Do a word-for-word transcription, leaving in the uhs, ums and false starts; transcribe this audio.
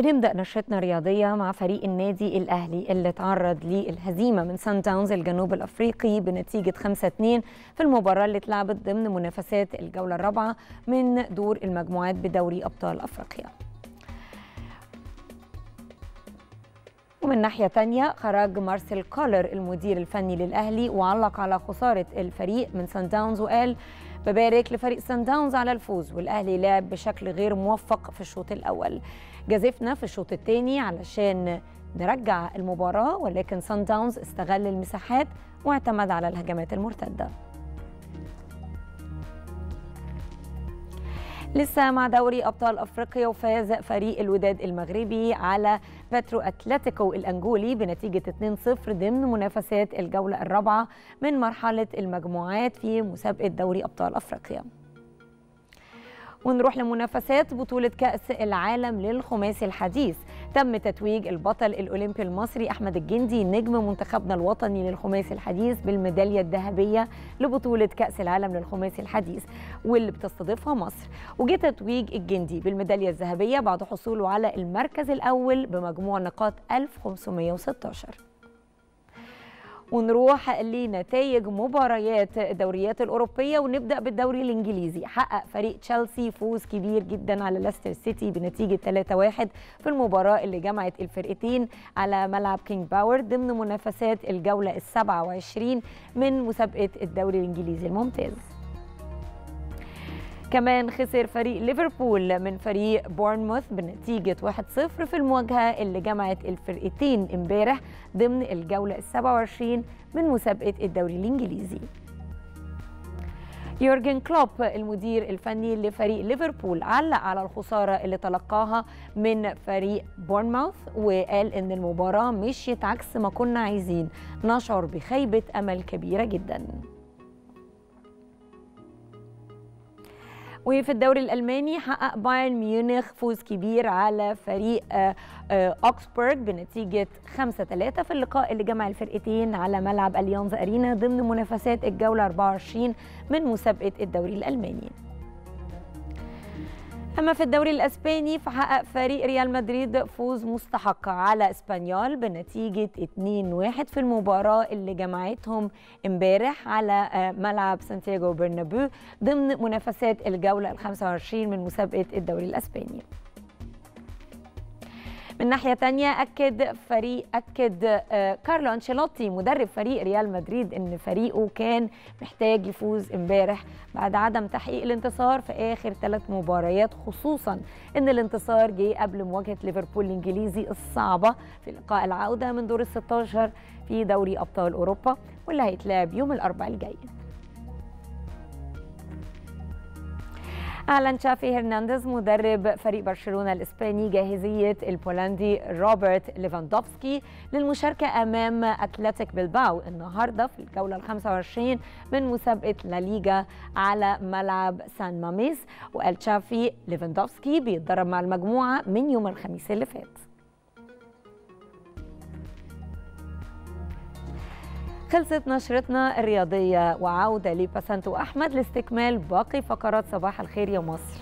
بنبدأ نشرتنا الرياضية مع فريق النادي الأهلي اللي تعرض للهزيمة من سان داونز الجنوب الأفريقي بنتيجة خمسة اثنين في المباراة اللي اتلعبت ضمن منافسات الجولة الرابعة من دور المجموعات بدوري أبطال أفريقيا. ومن ناحية تانية خرج مارسيل كولر المدير الفني للأهلي وعلق على خسارة الفريق من سان داونز وقال: ببارك لفريق سان داونز على الفوز، والأهلي لعب بشكل غير موفق في الشوط الأول، جازفنا في الشوط الثاني علشان نرجع المباراة، ولكن سان داونز استغل المساحات واعتمد على الهجمات المرتدة. لسه مع دوري أبطال أفريقيا، وفاز فريق الوداد المغربي على باترو أتلتيكو الأنجولي بنتيجة اثنين صفر ضمن منافسات الجولة الرابعة من مرحلة المجموعات في مسابقة دوري أبطال أفريقيا. ونروح لمنافسات بطولة كأس العالم للخماسي الحديث. تم تتويج البطل الأولمبي المصري أحمد الجندي نجم منتخبنا الوطني للخماسي الحديث بالميدالية الذهبية لبطولة كأس العالم للخماسي الحديث واللي بتستضيفها مصر. وجه تتويج الجندي بالميدالية الذهبية بعد حصوله على المركز الأول بمجموع نقاط ألف وخمسمائة وستة عشر. ونروح لنتائج مباريات الدوريات الأوروبية، ونبدأ بالدوري الإنجليزي. حقق فريق تشيلسي فوز كبير جدا على ليستر سيتي بنتيجة ثلاثة واحد في المباراة اللي جمعت الفرقتين على ملعب كينج باور ضمن منافسات الجولة السبعة وعشرين من مسابقة الدوري الإنجليزي الممتاز. كمان خسر فريق ليفربول من فريق بورنموث بنتيجة واحد صفر في المواجهة اللي جمعت الفرقتين امبارح ضمن الجولة السبعة وعشرين من مسابقة الدوري الإنجليزي. يورجن كلوب المدير الفني لفريق ليفربول علق على الخسارة اللي تلقاها من فريق بورنموث وقال إن المباراة مشيت عكس ما كنا عايزين، نشعر بخيبة أمل كبيرة جداً. وفي الدوري الألماني حقق بايرن ميونخ فوز كبير على فريق أوكسبورغ بنتيجة خمسة ثلاثة في اللقاء اللي جمع الفرقتين على ملعب أليانز أرينا ضمن منافسات الجولة أربعة وعشرين من مسابقة الدوري الألماني. أما في الدوري الأسباني فحقق فريق ريال مدريد فوز مستحق على إسبانيول بنتيجة اثنين واحد في المباراة اللي جمعتهم امبارح على ملعب سانتياغو برنابيو ضمن منافسات الجولة الخامسة والعشرين من مسابقة الدوري الأسباني. من ناحية تانية أكد فريق أكد كارلو أنشيلوتي مدرب فريق ريال مدريد إن فريقه كان محتاج يفوز امبارح بعد عدم تحقيق الانتصار في آخر ثلاث مباريات، خصوصا إن الانتصار جه قبل مواجهة ليفربول الإنجليزي الصعبة في لقاء العودة من دور الستة عشر في دوري أبطال أوروبا واللي هيتلعب يوم الأربعاء الجاي. أعلن تشافي هرنانديز مدرب فريق برشلونة الإسباني جاهزية البولندي روبرت ليفاندوفسكي للمشاركة أمام أتلتيك بلباو النهاردة في الجولة الخامسة والعشرين من مسابقة لاليجا على ملعب سان ماميس. وقال تشافي ليفاندوفسكي بيتدرب مع المجموعة من يوم الخميس اللي فات. خلصت نشرتنا الرياضية، وعودة لبسنت وأحمد لاستكمال باقي فقرات صباح الخير يا مصر.